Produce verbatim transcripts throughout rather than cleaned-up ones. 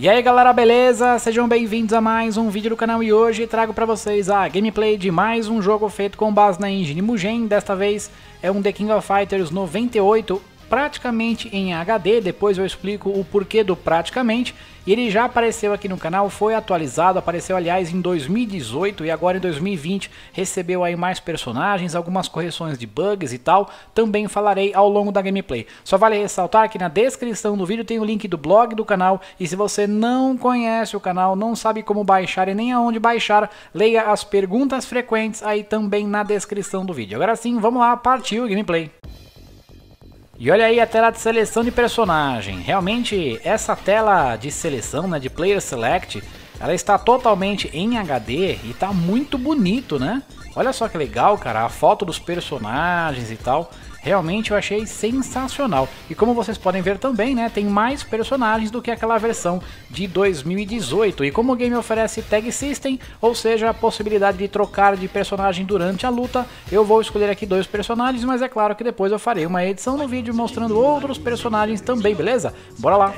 E aí galera, beleza? Sejam bem-vindos a mais um vídeo do canal e hoje trago pra vocês a gameplay de mais um jogo feito com base na engine Mugen. Desta vez é um The King of Fighters noventa e oito, praticamente em H D, depois eu explico o porquê do praticamente. E ele já apareceu aqui no canal, foi atualizado, apareceu aliás em dois mil e dezoito e agora em dois mil e vinte recebeu aí mais personagens, algumas correções de bugs e tal, também falarei ao longo da gameplay. Só vale ressaltar que na descrição do vídeo tem o link do blog do canal e se você não conhece o canal, não sabe como baixar e nem aonde baixar, leia as perguntas frequentes aí também na descrição do vídeo. Agora sim, vamos lá, partiu o gameplay. E olha aí a tela de seleção de personagem. Realmente essa tela de seleção, né, de Player Select, ela está totalmente em H D e tá muito bonito, né? Olha só que legal, cara, a foto dos personagens e tal. Realmente eu achei sensacional. E como vocês podem ver também, né, tem mais personagens do que aquela versão de dois mil e dezoito. E como o game oferece Tag System, ou seja, a possibilidade de trocar de personagem durante a luta, eu vou escolher aqui dois personagens, mas é claro que depois eu farei uma edição no vídeo mostrando outros personagens também, beleza? Bora lá!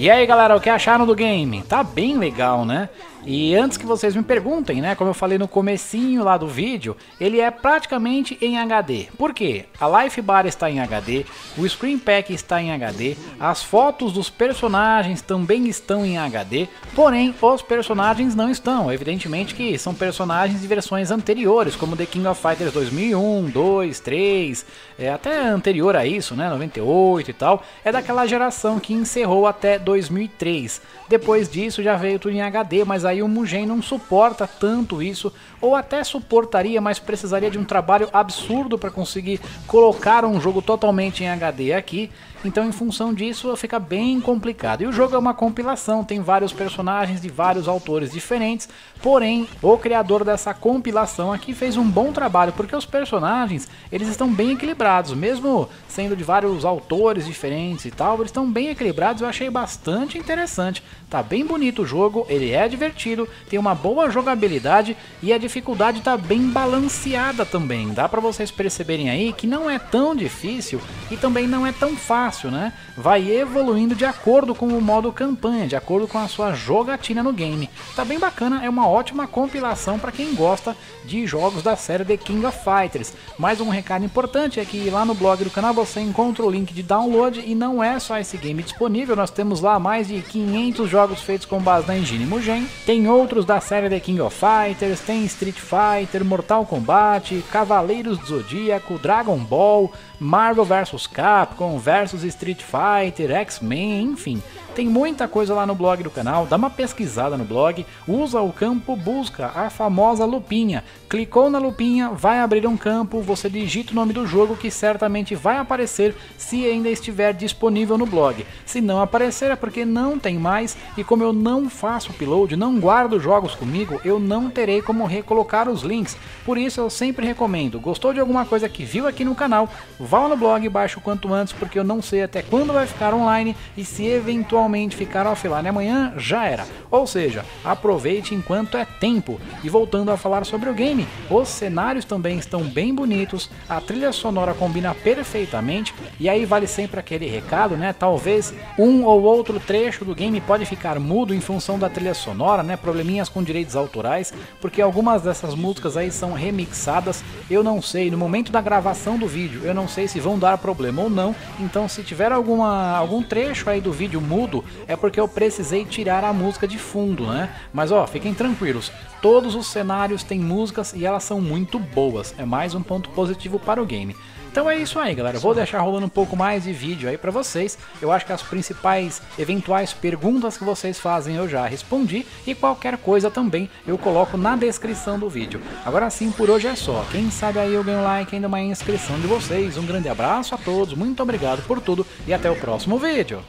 E aí galera, o que acharam do game? Tá bem legal, né? E antes que vocês me perguntem, né, como eu falei no comecinho lá do vídeo, ele é praticamente em H D. Por quê? A Life Bar está em H D, o Screen Pack está em H D, as fotos dos personagens também estão em H D, porém os personagens não estão. Evidentemente que são personagens de versões anteriores, como The King of Fighters dois mil e um, dois, três, é, até anterior a isso, né, noventa e oito e tal. É daquela geração que encerrou até dois mil e três. Depois disso já veio tudo em H D, mas aí o Mugen não suporta tanto isso, ou até suportaria, mas precisaria de um trabalho absurdo para conseguir colocar um jogo totalmente em H D aqui, então em função disso fica bem complicado. E o jogo é uma compilação, tem vários personagens de vários autores diferentes, porém o criador dessa compilação aqui fez um bom trabalho, porque os personagens eles estão bem equilibrados, mesmo sendo de vários autores diferentes e tal, eles estão bem equilibrados, eu achei bastante interessante, tá bem bonito o jogo, ele é divertido, tem uma boa jogabilidade e a dificuldade tá bem balanceada também, dá pra vocês perceberem aí que não é tão difícil e também não é tão fácil, né? Vai evoluindo de acordo com o modo campanha, de acordo com a sua jogatina no game. Tá bem bacana, é uma ótima compilação pra quem gosta de jogos da série The King of Fighters. Mais um recado importante é que lá no blog do canal você encontra o link de download e não é só esse game disponível, nós temos lá mais de quinhentos jogos feitos com base na engine Mugen, tem outros da série The King of Fighters, tem Street Fighter, Mortal Kombat, Cavaleiros do Zodíaco, Dragon Ball, Marvel vs Capcom, versus Street Fighter, X-Men, enfim, tem muita coisa lá no blog do canal, dá uma pesquisada no blog, usa o campo busca, a famosa lupinha, clicou na lupinha, vai abrir um campo, você digita o nome do jogo que certamente vai aparecer se ainda estiver disponível no blog, se não aparecer é porque não tem mais e como eu não faço upload, não guardo jogos comigo, eu não terei como recolocar os links, por isso eu sempre recomendo, gostou de alguma coisa que viu aqui no canal, vá no blog e baixa o quanto antes porque eu não sei até quando vai ficar online e se eventualmente realmente ficar offline amanhã, já era. Ou seja, aproveite enquanto é tempo. E voltando a falar sobre o game, os cenários também estão bem bonitos, a trilha sonora combina perfeitamente, e aí vale sempre aquele recado, né? Talvez um ou outro trecho do game pode ficar mudo em função da trilha sonora, né? Probleminhas com direitos autorais, porque algumas dessas músicas aí são remixadas, eu não sei, no momento da gravação do vídeo, eu não sei se vão dar problema ou não, então se tiver alguma, algum trecho aí do vídeo mudo, é porque eu precisei tirar a música de fundo, né? Mas ó, fiquem tranquilos, todos os cenários têm músicas e elas são muito boas, é mais um ponto positivo para o game. Então é isso aí, galera, eu vou deixar rolando um pouco mais de vídeo aí pra vocês. Eu acho que as principais eventuais perguntas que vocês fazem eu já respondi, e qualquer coisa também eu coloco na descrição do vídeo. Agora sim, por hoje é só, quem sabe aí eu ganho like ainda uma inscrição de vocês. Um grande abraço a todos, muito obrigado por tudo e até o próximo vídeo.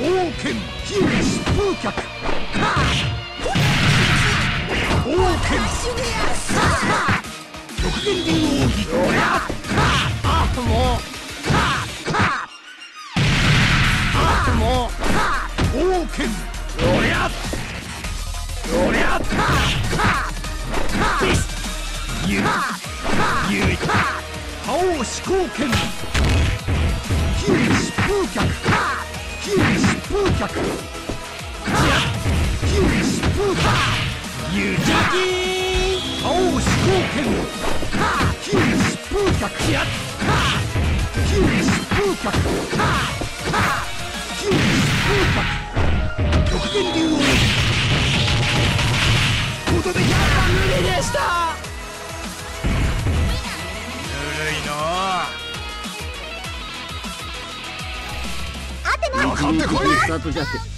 Oken You ducky! Oh, spookin! Ha! You spook a cat! Ha! You spook a ha! Ha! You spook a Token do! Koto de yaba nure deshita! Nurei na! Ate na! Nakatte koi! Start jatte!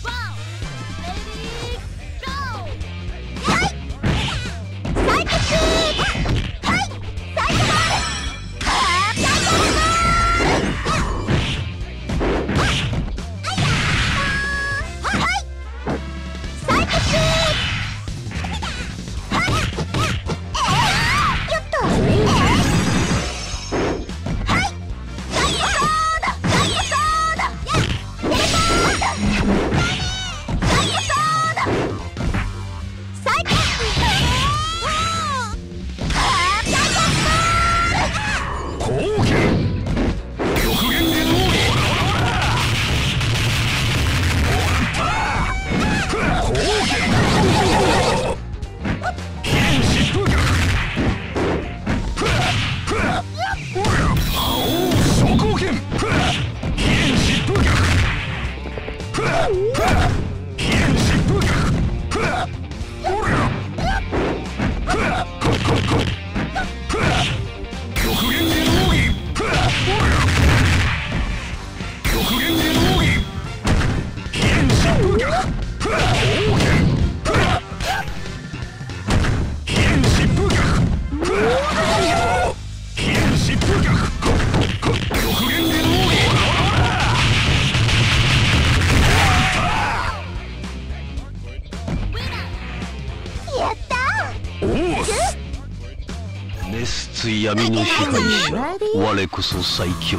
Wareこそ最強。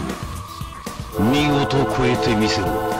見事超えてみせろ。